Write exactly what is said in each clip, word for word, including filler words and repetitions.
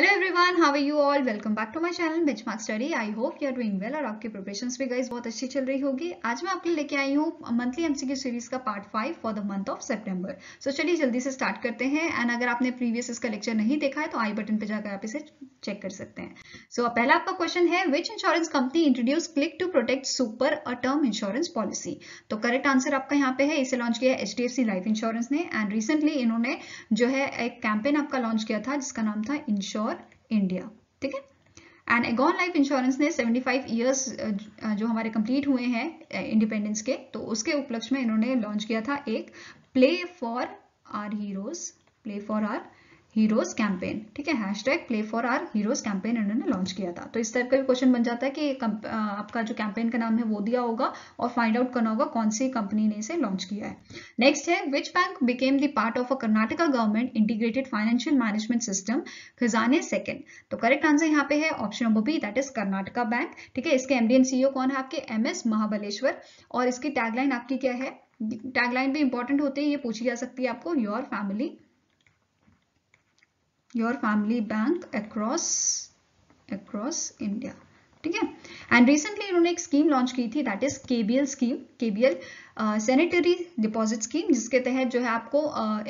Hello everyone, how are you all. Welcome back to my channel benchmark study. I hope you are doing well और आपकी preparations भी guys बहुत अच्छी चल रही होगी। आज मैं आपके लिए लेके आई हूँ मंथली एमसीक्यू सीरीज का part five for the month of September. So चलिए जल्दी से स्टार्ट करते हैं। एंड अगर आपने प्रीवियस इसका लेक्चर नहीं देखा है तो आई बटन पर जाकर आप इसे चेक कर सकते हैं। सो so, पहला आपका क्वेश्चन है, which insurance company introduce click to protect super a term insurance policy. तो करेक्ट आंसर आपका यहाँ पे है, इसे लॉन्च किया है H D F C life insurance ने। एंड रिसेंटली इन्होंने जो है एक कैंपेन आपका लॉन्च किया था जिसका नाम था इंश्योरेंस इंडिया, ठीक है। एंड एगॉन लाइफ इंश्योरेंस ने पचहत्तर इयर्स जो हमारे कंप्लीट हुए हैं इंडिपेंडेंस के, तो उसके उपलक्ष्य में इन्होंने लॉन्च किया था एक play for our heroes play for our heroes campaign, ठीक है। Hashtag play for our heroes campaign इन्होंने लॉन्च किया था। तो इस टाइप का भी क्वेश्चन बन जाता है कि आपका जो कैंपेन का नाम है वो दिया होगा और फाइंड आउट करना होगा कौन सी कंपनी ने इसे लॉन्च किया है। नेक्स्ट है, which bank became the part of a Karnataka government integrated financial management system Khajane second. तो करेक्ट आंसर यहाँ पे है option number B, that is Karnataka bank, ठीक है। इसके एमडी एंड सीईओ कौन है आपके, एम एस महाबलेश्वर। और इसकी टैगलाइन आपकी क्या है, टैगलाइन भी इंपॉर्टेंट होती है, ये पूछी जा सकती है आपको, your family your family bank across across India, ठीक है। एंड रिसेंटली इन्होंने एक स्कीम लॉन्च की थी, that is KBL scheme, KBL sanitary deposit scheme, जिसके तहत जो है आपको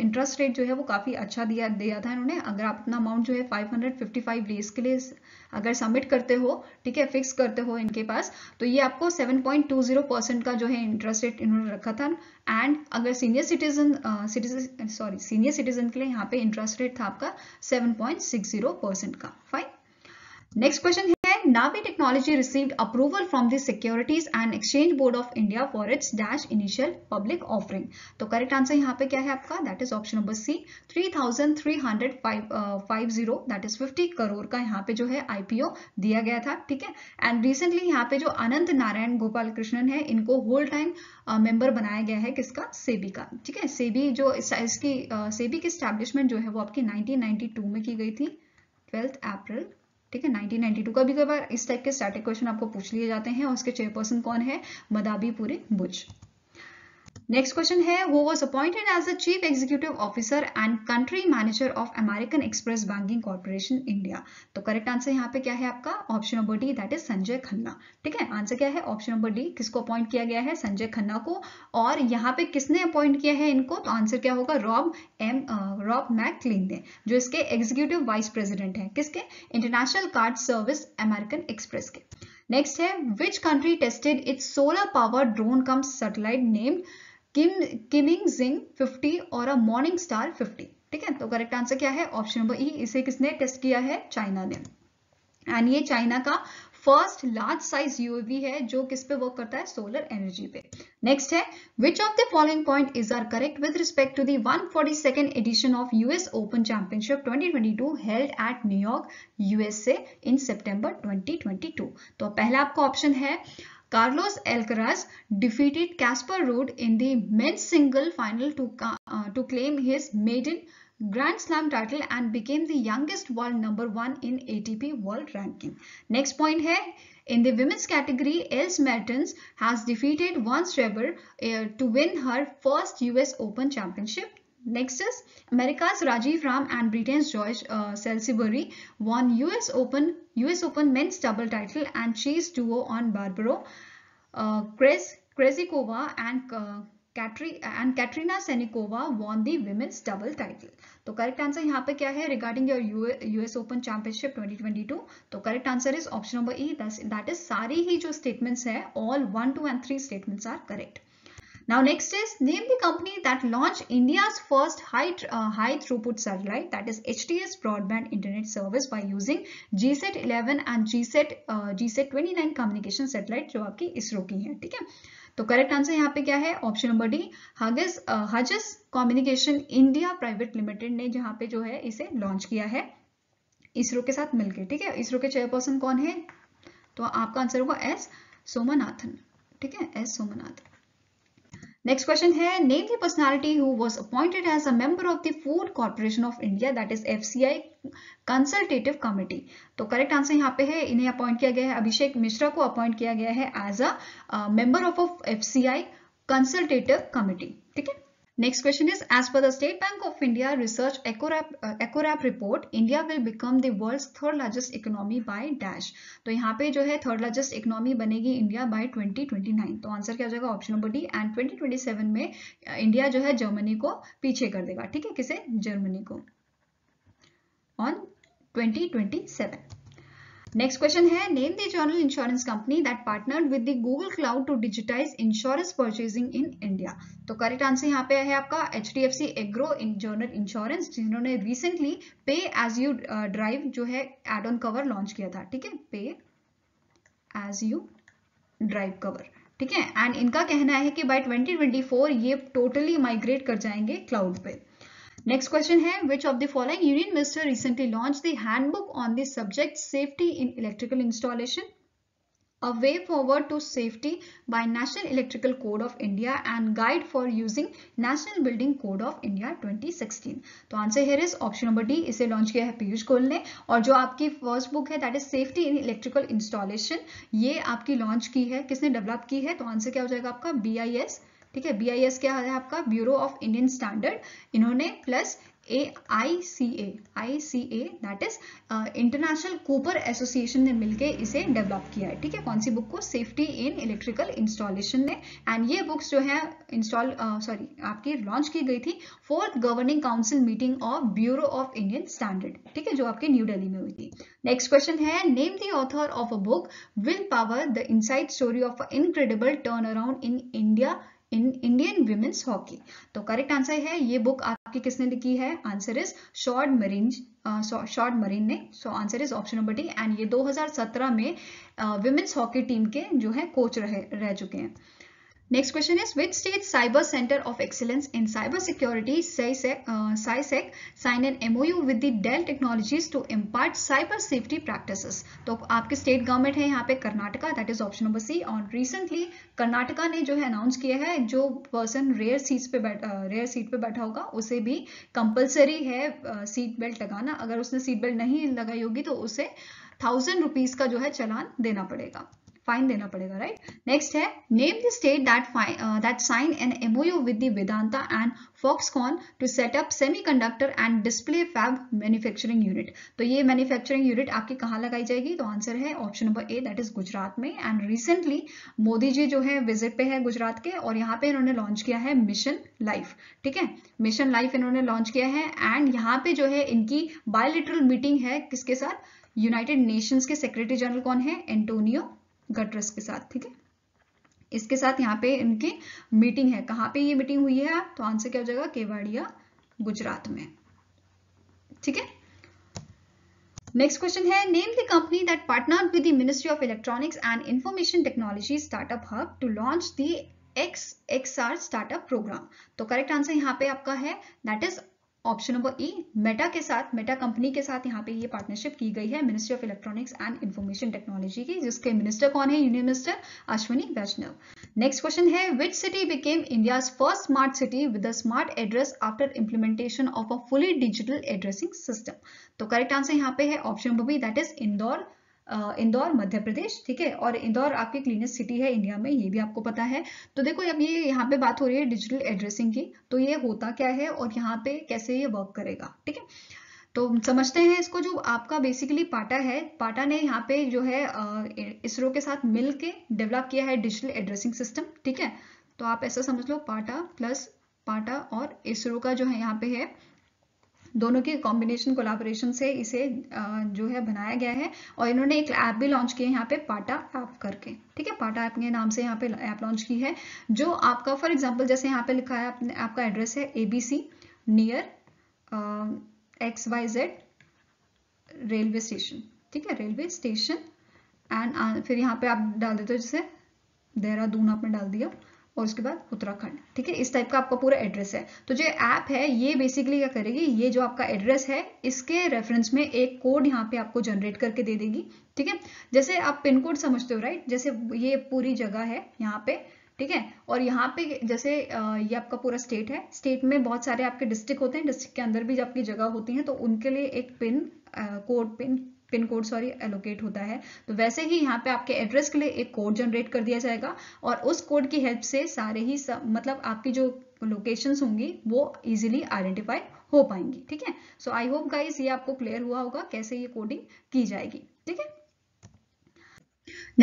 इंटरेस्ट uh, रेट जो है वो काफ़ी अच्छा दिया दिया था इन्होंने। अगर आप अपना अमाउंट जो है पाँच सौ पचपन डेज के लिए अगर सबमिट करते हो, ठीक है, फिक्स करते हो इनके पास, तो ये आपको सात पॉइंट दो शून्य परसेंट का जो है इंटरेस्ट रेट इन्होंने रखा था। एंड अगर senior citizen citizen sorry senior citizen के लिए यहाँ पे इंटरेस्ट रेट था आपका सात पॉइंट छह शून्य परसेंट का। फाइन। नेक्स्ट क्वेश्चन है, Navi Technology received approval from the Securities and Exchange Board of India for its dash initial public offering. तो करेक्ट आंसर यहाँ पे क्या है आपका, that is option number C, three thousand three hundred five zero that is fifty crore का यहाँ पे जो है आईपीओ दिया गया था, ठीक है। एंड रिसेंटली यहाँ पे जो अनंत नारायण गोपाल कृष्णन है इनको होल टाइम मेंबर बनाया गया है किसका, सेबी का, ठीक है। सेबी जो इसकी सेबी की स्टैब्लिशमेंट जो है वो आपकी नाइनटीन नाइनटी टू में की गई थी, ट्वेल्थ अप्रैल, ठीक है, नाइनटीन नाइनटी टू का। भी कई बार इस टाइप के स्टैटिक क्वेश्चन आपको पूछ लिए जाते हैं। और उसके चेयरपर्सन कौन है, मदाबी पुरी बुच। नेक्स्ट क्वेश्चन है, who was appointed as the chief executive officer and country manager of American Express banking corporation India. तो करेक्ट आंसर यहाँ पे क्या है आपका, option number D, that is Sanjay Khanna, ठीक है। आंसर क्या है, ऑप्शन नंबर डी। किसको अपॉइंट किया गया है, संजय खन्ना को। और यहाँ पे किसने अपॉइंट किया है इनको, तो आंसर क्या होगा, रॉब एम रॉब मैकक्लीन ने, जो इसके एग्जीक्यूटिव वाइस प्रेसिडेंट है, किसके, international card service American Express के। नेक्स्ट है, which country tested its solar power drone cum satellite named किम किमिंग जिंग fifty or a morning star fifty, ठीक है। तो करेक्ट आंसर क्या है, ऑप्शन नंबर ई। इसे किसने टेस्ट किया है, चाइना ने। एंड ये चाइना का फर्स्ट लार्ज साइज यूएवी है जो किस पे वर्क करता है, सोलर एनर्जी पे। नेक्स्ट है, which of the following point is are correct with respect to the one forty second edition of US Open championship twenty twenty to held at New York USA in September twenty twenty two. तो पहला आपका option है, Carlos Alcaraz defeated Casper Ruud in the men's single final to uh, to claim his maiden Grand Slam title and became the youngest world number one in A T P World Ranking. Next point है, in the women's category, Els Mertens has defeated Ons Jabeur uh, to win her first U S Open Championship. Next is, America's Rajiv Ram and Britain's Joyce uh, Selby-Berry won U S Open U S Open men's double title and cheese duo on Barbaro, uh, Krejčíková and uh, Katri and Katrina Senikova won the women's double title. तो correct answer यहाँ पे क्या है regarding your US Open championship twenty twenty two, तो correct answer is option number E, that is सारी ही जो statements है, all one two and three statements are correct. Now next is, name the company that launched India's first high uh, high throughput satellite, that is H T S broadband internet service by using G SAT eleven and G SAT uh, G SAT twenty-nine communication satellite जो आपकी इसरो की है, ठीक है। तो correct answer यहाँ पे क्या है, option number D, Hughes Hughes communication India private limited ने जहाँ पे जो है इसे लॉन्च किया है इसरो के साथ मिलकर, ठीक है। इसरो के चेयरपर्सन कौन है, तो आपका आंसर होगा एस सोमनाथन, ठीक है, एस सोमनाथन। नेक्स्ट क्वेश्चन है, name the personality who was appointed as a member of the food corporation of India, that is FCI consultative committee. तो करेक्ट आंसर यहाँ पे है, इन्हें अपॉइंट किया गया है, अभिषेक मिश्रा को अपॉइंट किया गया है as a member of FCI consultative committee, ठीक है। Next question is, as per the State Bank of India research Ecorap, uh, Ecorap report, India will become the world's third largest economy by dash. तो यहाँ पे जो है third largest economy बनेगी India by twenty twenty-nine. तो answer क्या हो जाएगा option number D, and twenty twenty-seven में इंडिया जो है जर्मनी को पीछे कर देगा. ठीक है, किसे? जर्मनी को, on twenty twenty-seven. Next question है, name the general insurance company that partnered with the Google cloud to digitize insurance purchasing in India. तो करेक्ट आंसर यहाँ पे है आपका एच डी एफ सी एग्रो जनरल इंश्योरेंस, जिन्होंने recently पे as you drive जो है एड ऑन कवर लॉन्च किया था. ठीक है, पे एज यू ड्राइव कवर. ठीक है, एंड इनका कहना है कि बाय twenty twenty-four ये टोटली माइग्रेट कर जाएंगे क्लाउड पे. नेक्स्ट क्वेश्चन है, which of the following union minister recently launch the handbook on the subject safety in electrical installation, a way forward to safety by national electrical code of India and guide for using national building code of India twenty sixteen. तो answer here is option number D, इसे launch किया है पीयूष गोयल ने. और जो आपकी first book है that is safety in electrical installation, ये आपकी लॉन्च की है, किसने डेवलप की है? तो आंसर क्या हो जाएगा आपका बी आई एस. ठीक है, बी आई एस क्या है आपका ब्यूरो ऑफ इंडियन स्टैंडर्ड, इन्होंने plus A I C A I C A that is international copper association ने मिलके इसे डेवलप किया है. ठीक है, कौन सी बुक को? सेफ्टी इन इलेक्ट्रिकल इंस्टॉलेशन ने. एंड ये बुक्स जो है इंस्टॉल सॉरी आपकी लॉन्च की गई थी fourth governing council meeting of bureau of Indian standard. ठीक है, जो आपके न्यू दिल्ली में हुई थी. नेक्स्ट क्वेश्चन है, name the author of a book will power the inside story of a incredible turn around in India in Indian women's hockey. तो correct answer है, ये बुक आपकी किसने लिखी है? Answer is Sjoerd Marijne, Sjoerd Marijne ने. So answer is option number D, and ये twenty seventeen में विमेन्स हॉकी टीम के जो है कोच रहे रह चुके हैं. Next question is, which state cyber centre of excellence in cyber security CySecK sign an MOU with the Dell technologies to impart cyber safety practices. तो आपके स्टेट गवर्नमेंट है यहाँ पे Karnataka, that is option number C. और recently Karnataka ने जो है announce किया है, जो पर्सन रेयर सीट पे रेयर सीट पे बैठा होगा उसे भी कंपल्सरी है सीट बेल्ट लगाना. अगर उसने सीट बेल्ट नहीं लगाई होगी तो उसे थाउजेंड रुपीज का जो है चालान देना पड़ेगा, फाइन देना पड़ेगा. राइट. नेक्स्ट है, name the state that that sign an MOU with the Vedanta and Foxconn to set up semiconductor and display fab manufacturing unit. तो ये मैन्युफैक्चरिंग यूनिट आपकी कहाँ लगाई जाएगी? तो आंसर है option number A, that is Gujarat में. एंड रिसेंटली मोदी जी जो है विजिट पे है गुजरात के, और यहाँ पे इन्होंने लॉन्च किया है मिशन लाइफ. ठीक है, मिशन लाइफ इन्होंने लॉन्च किया है. एंड यहाँ पे जो है इनकी बायलैटरल मीटिंग है किसके साथ? यूनाइटेड नेशंस के सेक्रेटरी जनरल कौन है? एंटोनियो गटरस के साथ. ठीक है, इसके साथ यहाँ पे इनकी मीटिंग है. कहाँ पे ये मीटिंग हुई है? तो आंसर क्या हो जाएगा? केवाड़िया, गुजरात में. ठीक है. नेक्स्ट क्वेश्चन है, name the company that partnered with the ministry of electronics and information technology startup hub to launch the X X R startup programme. तो करेक्ट आंसर यहाँ पे आपका है that is option number E, Meta के साथ, Meta company के साथ यहाँ पे ये पार्टनरशिप की गई है ministry of electronics and information technology की, जिसके मिनिस्टर कौन है? Union minister Ashwini Vaishnaw. Next question है, which city became India's first smart city with a smart address after implementation of a fully digital addressing system. तो correct answer यहाँ पे है option number B, that is Indore, Indore Madhya Pradesh. ठीक है, और इंदौर आपकी क्लीनेस्ट सिटी है इंडिया में, ये भी आपको पता है. तो देखो अब ये यहाँ पे बात हो रही है डिजिटल एड्रेसिंग की, तो ये होता क्या है और यहाँ पे कैसे ये वर्क करेगा. ठीक है, तो समझते हैं इसको. जो आपका बेसिकली पाटा है, पाटा ने यहाँ पे जो है इसरो के साथ मिल के डेवलप किया है डिजिटल एड्रेसिंग सिस्टम. ठीक है, तो आप ऐसा समझ लो पाटा प्लस पाटा और इसरो का जो है यहाँ पे है, दोनों के कॉम्बिनेशन कोलैबोरेशन से इसे जो है बनाया गया है. और इन्होंने एक ऐप भी लॉन्च की है यहाँ पे, पाटा ऐप करके. ठीक है, पाटा ऐप के नाम से यहाँ पे ऐप लॉन्च की है, जो आपका फॉर एग्जांपल जैसे यहाँ पे लिखा है आपने, आपका एड्रेस है ABC near X Y Z railway station. ठीक है, रेलवे स्टेशन. एंड फिर यहाँ पे आप डाल देते हो, जैसे देहरादून आपने डाल दिया, और उसके बाद उत्तराखंड. ठीक है, इस टाइप का आपका पूरा एड्रेस है. तो जो ऐप है ये बेसिकली क्या करेगी, ये जो आपका एड्रेस है इसके रेफरेंस में एक कोड यहाँ पे आपको जनरेट करके दे देगी. ठीक है, जैसे आप पिन कोड समझते हो राइट, जैसे ये पूरी जगह है यहाँ पे. ठीक है, और यहाँ पे जैसे ये आपका पूरा स्टेट है, स्टेट में बहुत सारे आपके डिस्ट्रिक्ट होते हैं, डिस्ट्रिक्ट के अंदर भी जब आपकी जगह होती है तो उनके लिए एक pin code pin pin code sorry allocate होता है. तो वैसे ही यहाँ पे आपके एड्रेस के लिए एक कोड जनरेट कर दिया जाएगा, और उस कोड की हेल्प से सारे ही सब, मतलब आपकी जो लोकेशंस होंगी वो इजीली आइडेंटिफाई हो पाएंगी। ठीक है, सो आई होप गाइस ये आपको क्लियर हुआ होगा कैसे ये कोडिंग की जाएगी। ठीक है,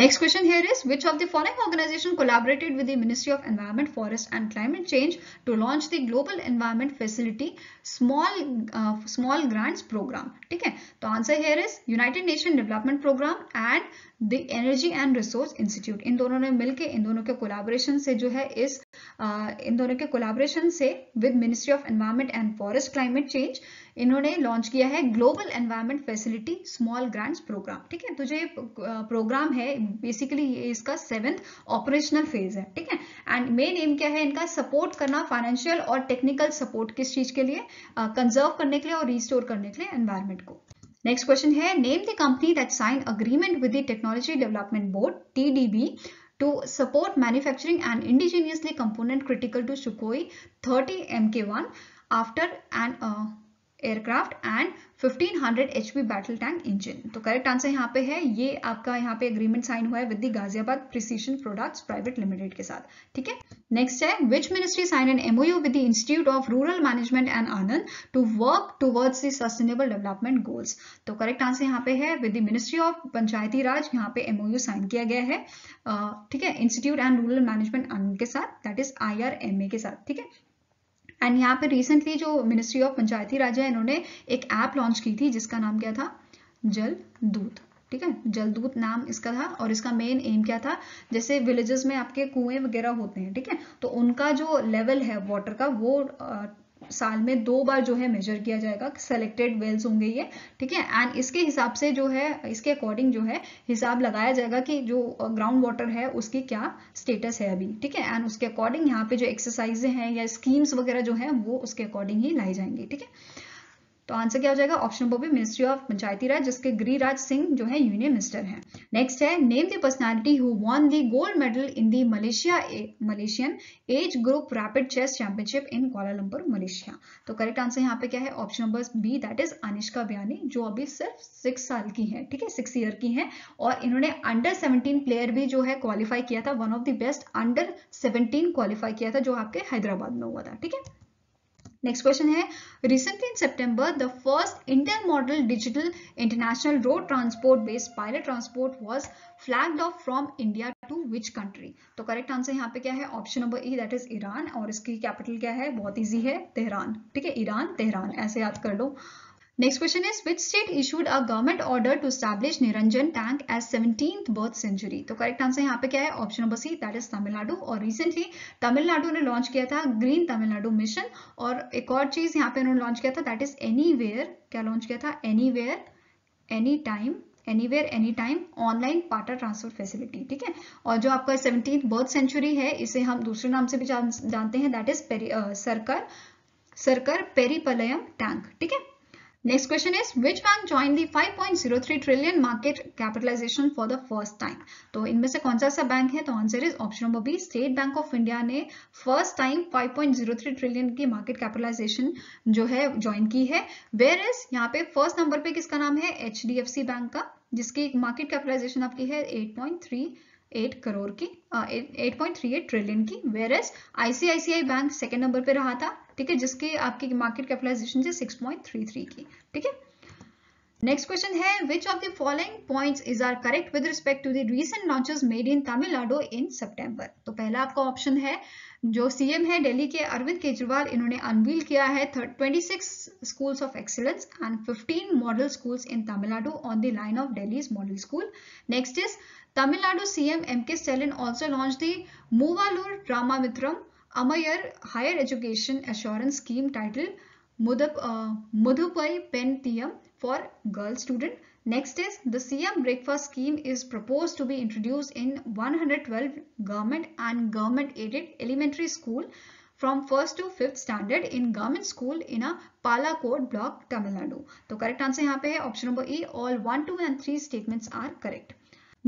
next question here is which of the following organization collaborated with the ministry of environment forest and climate change to launch the global environment facility small uh, small grants program? ठीक है, तो answer here is United Nations Development Program and the Energy and Resource Institute. इन दोनों ने मिलके इन दोनों के collaboration से जो है इस uh, इन दोनों के कोलैबोरेशन से with ministry of environment and forest climate change इन्होंने लॉन्च किया है global environment facility small grants programme. ठीक है, तो जो ये प्रोग्राम है बेसिकली ये इसका सेवेंथ ऑपरेशनल फेज है। ठीक है, एंड मेन एम क्या है इनका? सपोर्ट करना, फाइनेंशियल और टेक्निकल सपोर्ट किस चीज के लिए? कंजर्व करने के लिए और रिस्टोर करने के लिए एनवायरमेंट को। नेक्स्ट क्वेश्चन है name the company that sign agreement with the technology development board TDB to support manufacturing and indigenously component critical to Sukhoi thirty M K one after an uh, aircraft and fifteen hundred H P battle tank engine. तो correct answer यहाँ पे है, ये आपका यहाँ पे agreement sign हुआ है with the Ghaziabad precision products private limited के साथ। ठीक है, नेक्स्ट है which ministry sign an MOU with the institute of rural management and Anand to work towards the sustainable development goals? तो करेक्ट आंसर यहाँ पे है with the ministry of Panchayati Raj यहाँ पे एमओयू साइन किया गया है। ठीक है, institute and rural management Anand के साथ, that is I R M A के साथ। ठीक है, एंड यहाँ पे रिसेंटली जो मिनिस्ट्री ऑफ पंचायती राज है इन्होंने एक ऐप लॉन्च की थी जिसका नाम क्या था? जल दूत। ठीक है, जल दूत नाम इसका था और इसका मेन एम क्या था? जैसे विलेजेस में आपके कुएं वगैरह होते हैं, ठीक है, तो उनका जो लेवल है वाटर का वो आ, साल में दो बार जो है मेजर किया जाएगा। सेलेक्टेड वेल्स होंगे ये। ठीक है, एंड इसके हिसाब से जो है इसके अकॉर्डिंग जो है हिसाब लगाया जाएगा कि जो ग्राउंड वाटर है उसकी क्या स्टेटस है अभी। ठीक है, एंड उसके अकॉर्डिंग यहाँ पे जो एक्सरसाइजें हैं या स्कीम्स वगैरह जो है वो उसके अकॉर्डिंग ही लाई जाएंगी। ठीक है, तो आंसर क्या हो जाएगा? Option number B ministry of Panchayati Raj, जिसके गिरिराज सिंह जो है यूनियन मिनिस्टर हैं। नेक्स्ट है name the personality who won the gold medal in the Malaysia Malaysian age group rapid chess championship in Kuala Lumpur Malaysia. तो करेक्ट आंसर यहाँ पे क्या है? Option number B, that is Anishka Biyani, जो अभी सिर्फ सिक्स साल की है। ठीक है, सिक्स ईयर की है और इन्होंने अंडर सेवनटीन प्लेयर भी जो है क्वालिफाई किया था, one of the best under seventeen qualify किया था जो आपके हैदराबाद में हुआ था। ठीक है, नेक्स्ट क्वेश्चन है recently in September the first intermodal digital international road transport based pilot transport was flagged off from India to which country? तो करेक्ट आंसर यहाँ पे क्या है? Option number E, that is Iran, और इसकी capital क्या है? बहुत इजी है, तेहरान। ठीक है, ईरान तेहरान ऐसे याद कर लो। Next question is which state issued a government order to establish Niranjan tank as seventeenth birth century? तो करेक्ट आंसर यहाँ पे क्या है? Option number C, that is Tamil Nadu, और रिसेंटली तमिलनाडु ने लॉन्च किया था ग्रीन तमिलनाडु मिशन, और एक और चीज यहाँ पे उन्होंने लॉन्च किया था, दैट इज एनी वेयर, क्या लॉन्च किया था? Anywhere any time, anywhere any time online पाटा ट्रांसफर फैसिलिटी। ठीक है, और जो आपका सेवनटीन्थ बर्थ सेंचुरी है इसे हम दूसरे नाम से भी जान, जानते हैं, दैट इज सरकर सरकर पेरीपलयम टैंक। ठीक है, next question is which bank joined the five point zero three trillion market capitalization for the first time? तो इनमें से कौन सा सा बैंक है? तो answer is option number B, state bank of India ने first time five point zero three trillion की मार्केट कैपिटलाइजेशन जो है ज्वाइन की है। वेयर इज यहाँ पे फर्स्ट नंबर पे किसका नाम है? H D F C bank का, जिसकी मार्केट कैपिटलाइजेशन आपकी है eight point three eight crore की eight point three eight trillion की। Whereas I C I C I bank second number पे रहा था, ठीक है, जिसकी आपकी मार्केट कैपिटलाइजेशन है six point three three की। ठीक है, नेक्स्ट क्वेश्चन है which of the following points is are correct with respect to the recent launches made in Tamil Nadu in सितंबर? तो पहला आपका ऑप्शन है जो सीएम है दिल्ली के अरविंद केजरीवाल, इन्होंने अनवील किया है twenty-six schools of excellence and fifteen model schools in Tamil Nadu on the line of Delhi's model school. Next is Tamil Nadu C M M K Stalin also launched the Movalur Ramamitram Amayar Higher Education Assurance Scheme titled Mudupai Penthiyam for girl student. Next is the C M breakfast scheme is proposed to be introduced in one hundred twelve government and government aided elementary school from first to fifth standard in government school in a Palakkad block, Tamil Nadu. तो correct answer यहाँ पे है option number E. All one, two and three statements are correct.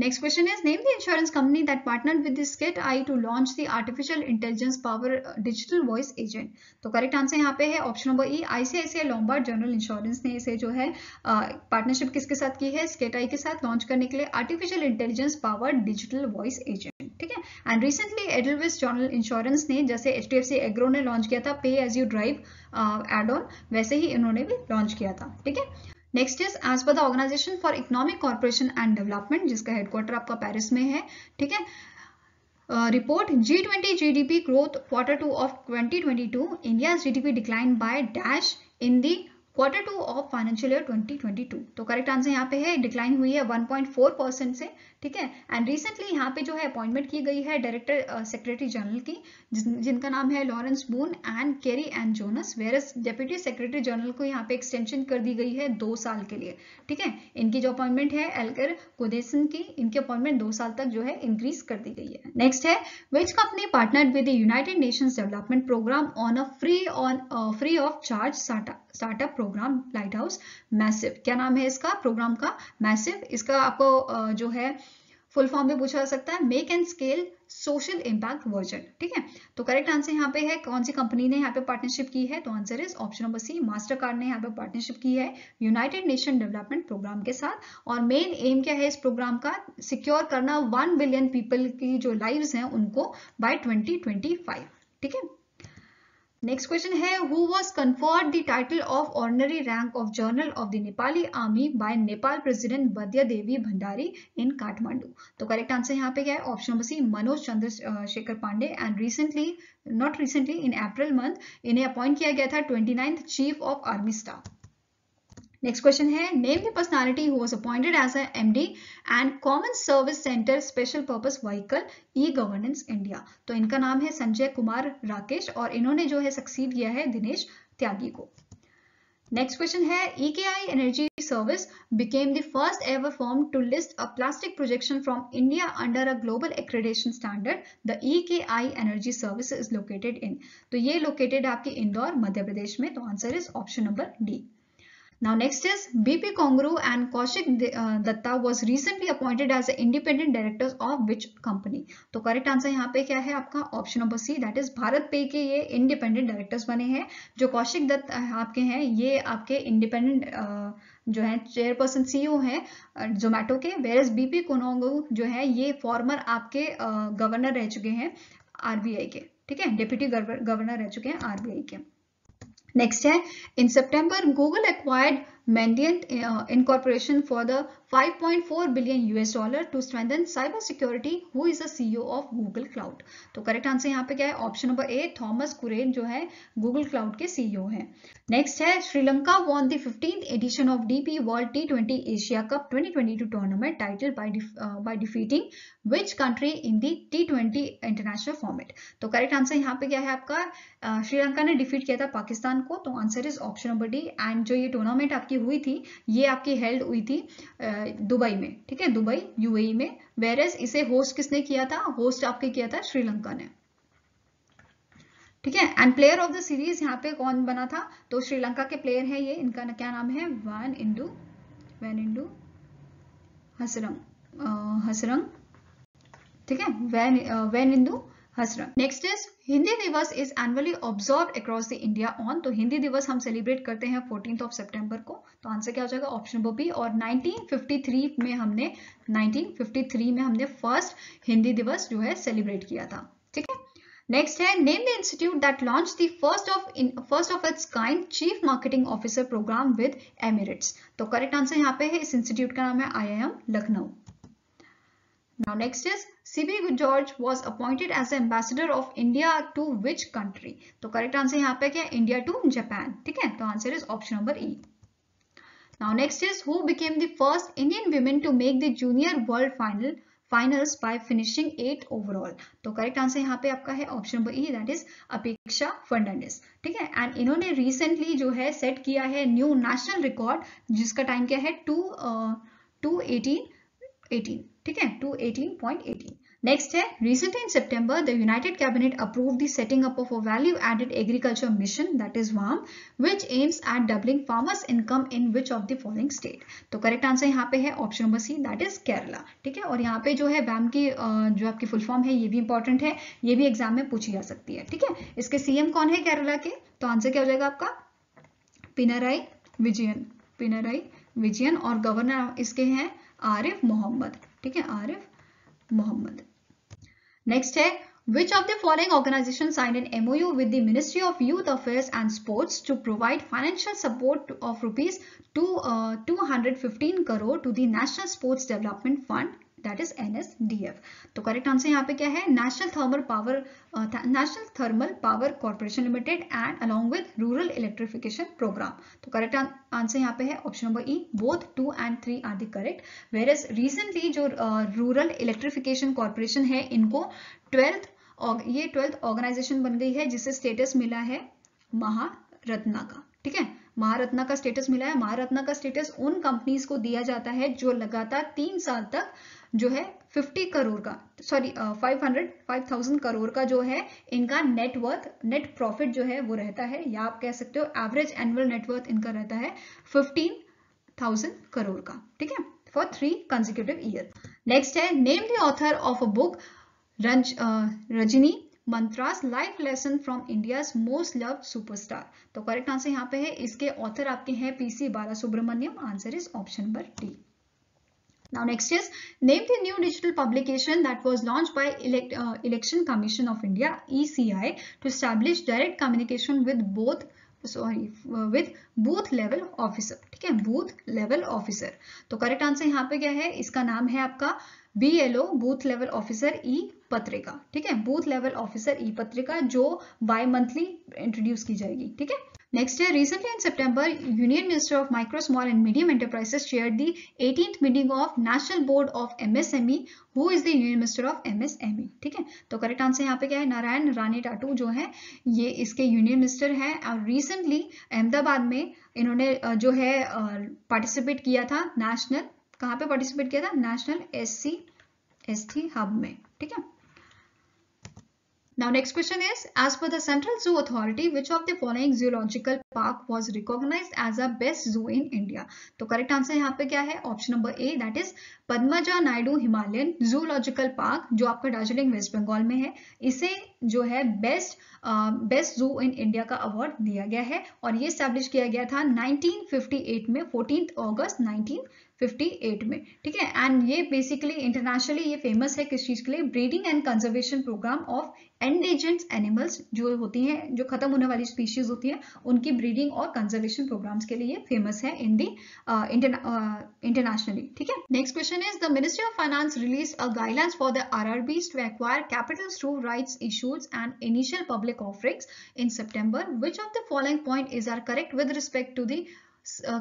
Next question is name the insurance company that partnered with the SkyTI to launch the artificial intelligence powered digital voice agent. तो correct answer यहाँ पे है option number E, ICICI Lombard general insurance ने इसे जो है partnership किसके साथ की है? SkyTI के साथ लॉन्च करने के लिए artificial intelligence powered digital voice agent. ठीक है, and recently Edelweiss general insurance ने जैसे एचडीएफसी एग्रो ने लॉन्च किया था pay as you drive add on, वैसे ही इन्होंने भी लॉन्च किया था. ठीक है. Next is as per the organisation for economic corporation and development, जिसका हेडक्वार्टर आपका पेरिस में है. ठीक है. Report G twenty GDP growth quarter two of twenty twenty to, India GDP decline by dash in the quarter two of financial year twenty twenty two. तो correct answer यहाँ पे है डिक्लाइन हुई है वन पॉइंट फोर परसेंट से. ठीक है. And recently यहाँ पे जो है अपॉइंटमेंट की गई है डायरेक्टर सेक्रेटरी जनरल की, जिन, जिनका नाम है Lawrence Boone and Kerry and Jonas, whereas deputy secretary general को यहाँ पे एक्सटेंशन कर दी गई है दो साल के लिए. ठीक है. इनकी जो अपॉइंटमेंट है एल्कर कोदेसन की, इनकी अपॉइंटमेंट दो साल तक जो है इंक्रीज कर दी गई है. नेक्स्ट है which company partnered with United Nations development programme on a free on free of charge startup programme light house massive. क्या नाम है इसका प्रोग्राम का? मैसिव. इसका आपको जो है फुल फॉर्म में पूछा जा सकता है make and scale social impact version. ठीक है. तो करेक्ट आंसर यहाँ पे है कौन सी कंपनी ने यहाँ पे पार्टनरशिप की है, तो answer is option number C, Mastercard ने यहाँ पे पार्टनरशिप की है यूनाइटेड नेशन डेवलपमेंट प्रोग्राम के साथ. और मेन एम क्या है इस प्रोग्राम का? सिक्योर करना वन बिलियन पीपल की जो लाइव्स हैं उनको बाय ट्वेंटी ट्वेंटी फाइव. ठीक है. नेक्स्ट क्वेश्चन है who was conferred the title of ordinary rank of general of the Nepali army by Nepal president Bidya Devi Bhandari in Kathmandu. तो करेक्ट आंसर यहाँ पे क्या है? Option number C, Manoj Chandra Shekhar Pande. And recently not recently in April month इन्हें appoint किया गया था twenty ninth chief of army staff. Next question है name the personality who was appointed as a MD and common service centre special purpose vehicle e governance India. तो इनका नाम है संजय कुमार राकेश और इन्होंने जो है सक्सीड किया है दिनेश त्यागी को. नेक्स्ट क्वेश्चन है E K I Energy Service became the first ever firm to list a plastic projection from India under a global accreditation standard. The E K I Energy Service is located in. तो ये located आपके इंदौर मध्य प्रदेश में. तो answer is option number D. Now next is B P Kongru and Kaushik Datta was recently appointed as the independent directors of which company? तो correct answer यहाँ पे क्या है आपका? Option number C, that is Bharat पे के ये independent directors बने हैं. जो कौशिक दत्त आपके हैं ये आपके independent जो है चेयरपर्सन सीईओ हैं जोमेटो के, whereas B P Kongru जो है ये फॉर्मर आपके गवर्नर रह चुके हैं आरबीआई के. ठीक है. डिप्यूटी गवर्नर रह चुके हैं आरबीआई के. नेक्स्ट है in September Google acquired Mandiant incorporation for the five point four billion US dollar to strengthen cyber security. Who is the CEO of Google cloud? तो करेक्ट आंसर यहाँ पे क्या है? ऑप्शन नंबर ए, थॉमस कुरेन जो है Google cloud के CEO हैं. Next है Sri Lanka won the fifteenth edition of DP world T twenty Asia cup twenty twenty two tournament title by defeating which country in the T twenty international format. तो correct answer यहाँ पे क्या है आपका? श्रीलंका ने डिफीट किया था पाकिस्तान को. तो answer is option number D. And जो ये टूर्नामेंट आपकी हुई थी ये आपकी हेल्ड हुई थी दुबई में. ठीक है. दुबई यूएई में. वेरस इसे होस्ट किसने किया था? होस्ट आपके किया था श्रीलंका ने. ठीक है. And player of the series यहाँ पे कौन बना था? तो श्रीलंका के प्लेयर है ये, इनका क्या नाम है? वान इंडू वान इंडू हसरंग हसरंग ठीक है. Wanindu Wanindu Hasaranga. Next is Hindi Diwas is annually observed across the India on. तो हिंदी दिवस हम सेलिब्रेट करते हैं फोर्टीन्थ ऑफ सितंबर को. तो आंसर क्या हो जाएगा? Option number B. और नाइनटीन फिफ्टी थ्री में हमने नाइनटीन फिफ्टी थ्री में हमने फर्स्ट हिंदी दिवस जो है सेलिब्रेट किया था. ठीक है. नेक्स्ट है name the institute that launch the first of first of its kind chief marketing officer programme with Emirates. तो करेक्ट आंसर यहाँ पे है इस इंस्टीट्यूट का नाम है I I M Lucknow. Now next is C B George was appointed as ambassador of India to which country? तो correct answer यहाँ पे क्या? India to Japan. ठीक है. तो answer is option number E. Now next is who became the first Indian women to make the junior world final finals by finishing eighth overall? तो correct answer यहाँ पे आपका है option number E, that is Apeksha Fernandes. ठीक है. And इन्होंने recently जो है set किया है new national record जिसका time क्या है? two uh, two eighteen eighteen. ठीक है. Two eighteen point eighteen. Next है recently in September the united cabinet approved the setting up of a value added agriculture mission that is VAM which aims at doubling farmers income in which of the following state. तो correct answer यहाँ पे है option number C, that is Kerala. ठीक है. और यहाँ पे जो है वाम की जो आपकी फुल फॉर्म है ये भी इंपॉर्टेंट है, ये भी एग्जाम में पूछी जा सकती है. ठीक है. इसके सीएम कौन है केरला के? तो आंसर क्या हो जाएगा आपका? पिनराई विजयन. पिनराई विजयन. और गवर्नर इसके हैं आरिफ मोहम्मद. ठीक है. आरिफ मोहम्मद. नेक्स्ट है Which of the following organizations signed an M O U with the Ministry of Youth Affairs and Sports to provide financial support of rupees to uh, two hundred fifteen crore to the National Sports Development Fund, that is N S D F? तो correct answer यहाँ पे क्या है? National Thermal Power uh, National Thermal Power Corporation Limited and along with Rural Electrification Program. तो correct answer यहाँ पे है option number E. Both two and three are the correct. Whereas recently जो uh, Rural Electrification Corporation है इनको twelfth और ये twelfth organisation बन गई है जिसे स्टेटस मिला है महारत्ना का. ठीक है, महारत्ना का स्टेटस मिला है. महारत्ना का स्टेटस उन कंपनीज को दिया जाता है जो लगातार तीन साल तक जो है पचास करोड़ का सॉरी पाँच हज़ार पाँच हज़ार करोड़ का जो है इनका नेटवर्थ नेट प्रॉफिट जो है वो रहता है, या आप कह सकते हो एवरेज एनुअल नेटवर्थ इनका रहता है पंद्रह हज़ार करोड़ का. ठीक है, for three consecutive year. Next है name the author of a book रंज Rajini mantras life lesson from India's most loved superstar. तो करेक्ट आंसर यहाँ पे है, इसके ऑथर आपके हैं P C Bala Subramaniam. Answer is option number D. Now next is name the new digital publication that was launched by elect, uh, Election Commission of India E C I to establish direct communication with both sorry uh, with booth level officer. ठीक है, booth level officer. तो correct answer यहाँ पे क्या है? इसका नाम है आपका B L O booth level officer ई पत्रिका. ठीक है, बूथ लेवल ऑफिसर ई पत्रिका जो बाय मंथली इंट्रोड्यूस की जाएगी. ठीक है, नेक्स्ट है recently in September union minister of micro small and medium enterprises chaired the eighteenth meeting of national board of MSME. Who is the union minister of MSME? ठीक है, तो correct answer यहाँ पे क्या है? नारायण राणे टाटू जो है ये इसके यूनियन मिनिस्टर है और रिसेंटली अहमदाबाद में इन्होंने जो है पार्टिसिपेट किया था नेशनल, कहाँ पे पार्टिसिपेट किया था? नेशनल एससी एसटी हब में. ठीक है, now next question is as per the Central Zoo Authority which of the following zoological park was recognized as a best zoo in India? तो correct answer यहाँ पे क्या है? Option number A, that is Padmaja Naidu Himalayan zoological park जो आपका Darjeeling waste Bengal में है, इसे जो है बेस्ट बेस्ट जू इन इंडिया का अवार्ड दिया गया है और ये एस्टैब्लिश किया गया था नाइनटीन फिफ्टी एट में, fourteenth August nineteen fifty eight में. ठीक है, एंड ये बेसिकली इंटरनेशनली ये फेमस है किस चीज के लिए? Breeding and conservation programme of endangered animals जो होती हैं, जो खत्म होने वाली स्पीशीज होती हैं, उनकी ब्रीडिंग और कंजर्वेशन प्रोग्राम्स के लिए फेमस है इन दी इंटरनेशनली. ठीक है, next question is the ministry of finance release a guidelines for the RRBs to acquire capital through rights issues and initial public offerings in September. Which of the following point is are correct with respect to the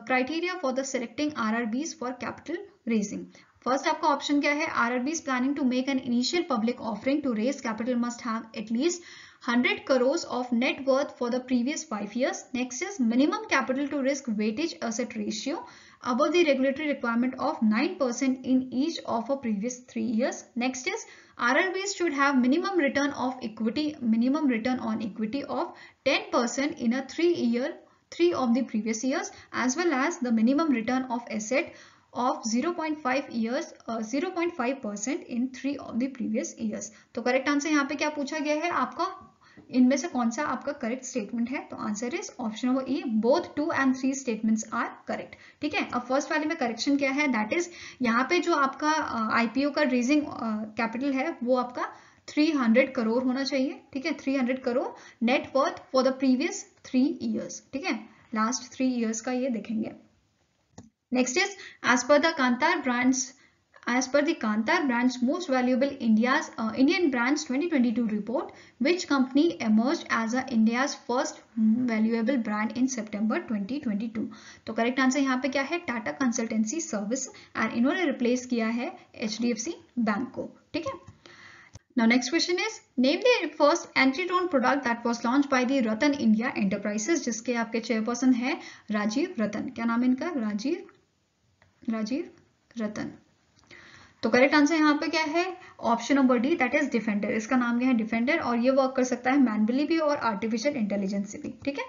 criteria for the selecting R R Bs for capital raising? First आपका option क्या है? R R Bs planning to make an initial public offering to raise capital must have at least one hundred crores of net worth for the previous five years. Next is minimum capital to risk weightage asset ratio above the regulatory requirement of nine percent in each of the previous three years. Next is R R Bs should have minimum return of equity, minimum return on equity of ten percent in a three-year. Three of the previous years, as well as the minimum return of asset of zero point five years, uh, zero point five percent in three of the previous years. तो correct answer यहाँ पे क्या पूछा गया है? आपका इनमें से कौन सा आपका करेक्ट स्टेटमेंट है? तो answer is option number A, both two and three statements are correct. ठीक है, अब फर्स्ट वाले में करेक्शन क्या है? दैट इज यहाँ पे जो आपका आईपीओ का रेजिंग कैपिटल है वो आपका three hundred करोड़ होना चाहिए. ठीक है, three hundred crore net worth for the previous three years. ठीक है, लास्ट थ्री इयर्स का ये देखेंगे. Next is as per the Kantar brands As per the Kantar Brands Most Valuable India's uh, Indian Brands twenty twenty-two report, which company emerged as a India's first valuable brand in September twenty twenty-two? तो correct answer यहाँ पे क्या है? Tata Consultancy Service, और इन्होंने replace किया है H D F C Bank को. ठीक है. Now next question is name the first anti-drone product that was launched by the Ratan India Enterprises, जिसके आपके chairperson है राजीव रतन. क्या नाम है इनका? राजीव राजीव रतन. तो करेक्ट आंसर यहाँ पे क्या है? Option number D, that is defender. इसका नाम क्या है? डिफेंडर. और ये वर्क कर सकता है मैनुअली भी और आर्टिफिशियल इंटेलिजेंस से भी. ठीक है.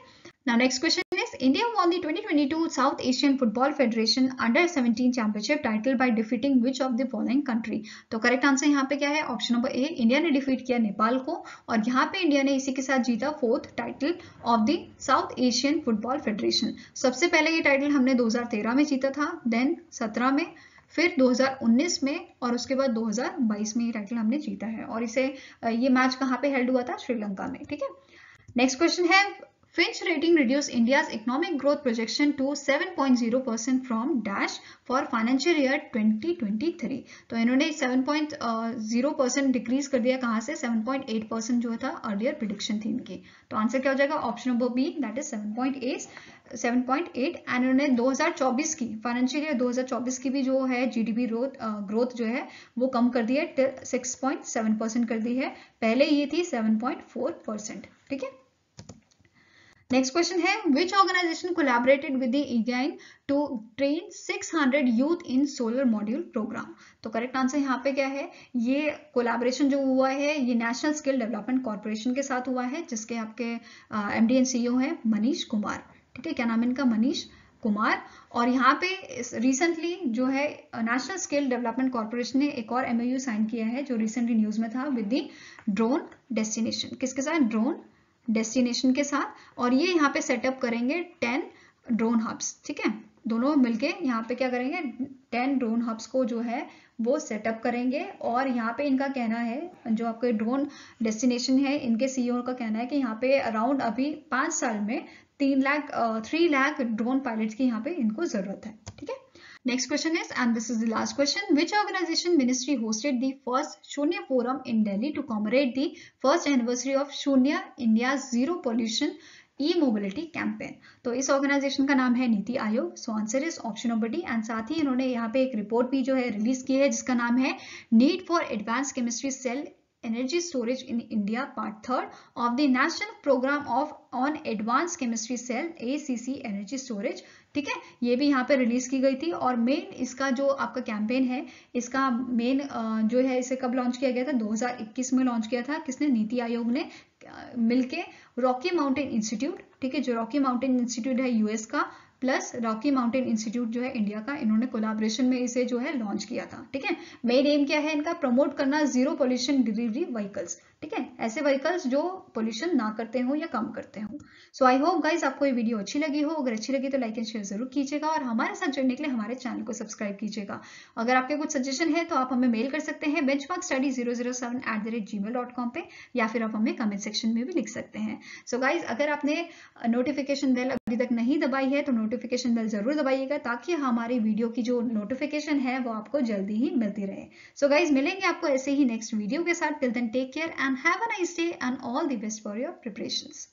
Now next question is India won the twenty twenty-two south Asian football federation under seventeen championship title by defeating which of the following country? तो करेक्ट आंसर यहाँ पे क्या है? ऑप्शन नंबर ए, इंडिया ने डिफीट किया नेपाल को और यहाँ पे इंडिया ने इसी के साथ जीता fourth title of the south Asian football federation. सबसे पहले ये टाइटल हमने दो हजार तेरह में जीता था, देन सत्रह में, फिर दो हज़ार उन्नीस में और उसके बाद दो हज़ार बाईस में ये टाइटल हमने जीता है। और इसे ये मैच कहाँ पे हेल्ड हुआ था? श्रीलंका में। ठीक है, नेक्स्ट क्वेश्चन है Fitch rating reduced India's economic growth projection to seven point zero percent from dash for financial year twenty twenty-three। तो इन्होंने seven point zero percent decrease कर दिया, कहाँ से? seven point eight percent जो था अर्लियर प्रिडिक्शन थी इनकी। तो आंसर क्या हो जाएगा? Option number B, that is seven point eight। And उन्होंने दो हज़ार चौबीस की फाइनेंशियल ईयर दो हज़ार चौबीस की भी जो है जीडीपी ग्रोथ ग्रोथ जो है वो कम कर दी है, six point seven percent कर दी है, पहले ये थी seven point four percent। ठीक है, नेक्स्ट क्वेश्चन है which organisation collaborated with the इगैन to train six hundred youth in solar module programme. तो करेक्ट आंसर यहाँ पे क्या है? ये कोलैबोरेशन जो हुआ है ये नेशनल स्किल डेवलपमेंट कॉर्पोरेशन के साथ हुआ है, जिसके आपके एमडी एंड सीईओ हैं मनीष कुमार। ठीक है, क्या नाम इनका? मनीष कुमार। और यहाँ पे रिसेंटली जो है नेशनल स्किल डेवलपमेंट कॉर्पोरेशन ने एक और एमओयू साइन किया है जो रिसेंटली न्यूज में था, विद द ड्रोन डेस्टिनेशन। किसके साथ? ड्रोन डेस्टिनेशन के साथ। और ये यहाँ पे सेटअप करेंगे टेन ड्रोन हब्स। ठीक है, दोनों मिलके यहाँ पे क्या करेंगे? टेन ड्रोन हब्स को जो है वो सेटअप करेंगे। और यहाँ पे इनका कहना है, जो आपके ड्रोन डेस्टिनेशन है, इनके सीईओ का कहना है कि यहाँ पे अराउंड अभी पाँच साल में तीन lakh three lakh drone pilots की यहाँ पे इनको जरूरत है। ठीक है, next question is, and this is the last question, which organization ministry hosted the first Shunya forum in Delhi to commemorate the first anniversary of Shunya India's zero pollution e-mobility campaign। तो इस organisation का नाम है NITI Aayog. So answer is option number D. And साथ ही इन्होंने यहाँ पे एक रिपोर्ट भी जो है रिलीज की है जिसका नाम है need for advance chemistry cell energy storage in India part third of the national programme of on advance chemistry cell ACC energy storage. ठीक है, ये भी यहाँ पे रिलीज की गई थी। और मेन इसका जो आपका कैंपेन है, इसका मेन जो है, इसे कब लॉन्च किया गया था? दो हज़ार इक्कीस में लॉन्च किया था। किसने? नीति आयोग ने मिलके रॉकी माउंटेन इंस्टीट्यूट, ठीक है, जो रॉकी माउंटेन इंस्टीट्यूट है यूएस का, प्लस रॉकी माउंटेन इंस्टीट्यूट जो है इंडिया का, इन्होंने कोलैबोरेशन में इसे जो है लॉन्च किया था। ठीक है, मेन एम क्या है इनका? प्रमोट करना जीरो पोल्यूशन डिलीवरी व्हीकल्स। ठीक है, ऐसे व्हीकल्स जो पोल्यूशन ना करते हो या कम करते हो। सो आई होप गाइज आपको ये वीडियो अच्छी लगी हो। अगर अच्छी लगी तो लाइक एंड शेयर जरूर कीजिएगा, और हमारे साथ जुड़ने के लिए हमारे चैनल को सब्सक्राइब कीजिएगा। अगर आपके कुछ सजेशन है तो आप हमें मेल कर सकते हैं benchmark study zero zero seven at the rate Gmail dot com पे, या फिर आप हमें कमेंट सेक्शन में भी लिख सकते हैं। सो so गाइज, अगर आपने नोटिफिकेशन बेल अभी तक नहीं दबाई है तो नोटिफिकेशन बेल जरूर दबाइएगा, ताकि हमारी वीडियो की जो नोटिफिकेशन है वो आपको जल्दी ही मिलती रहे। सो so गाइज, मिलेंगे आपको ऐसे ही नेक्स्ट वीडियो के साथ। Till then take care and have a nice day and all the best for your preparations.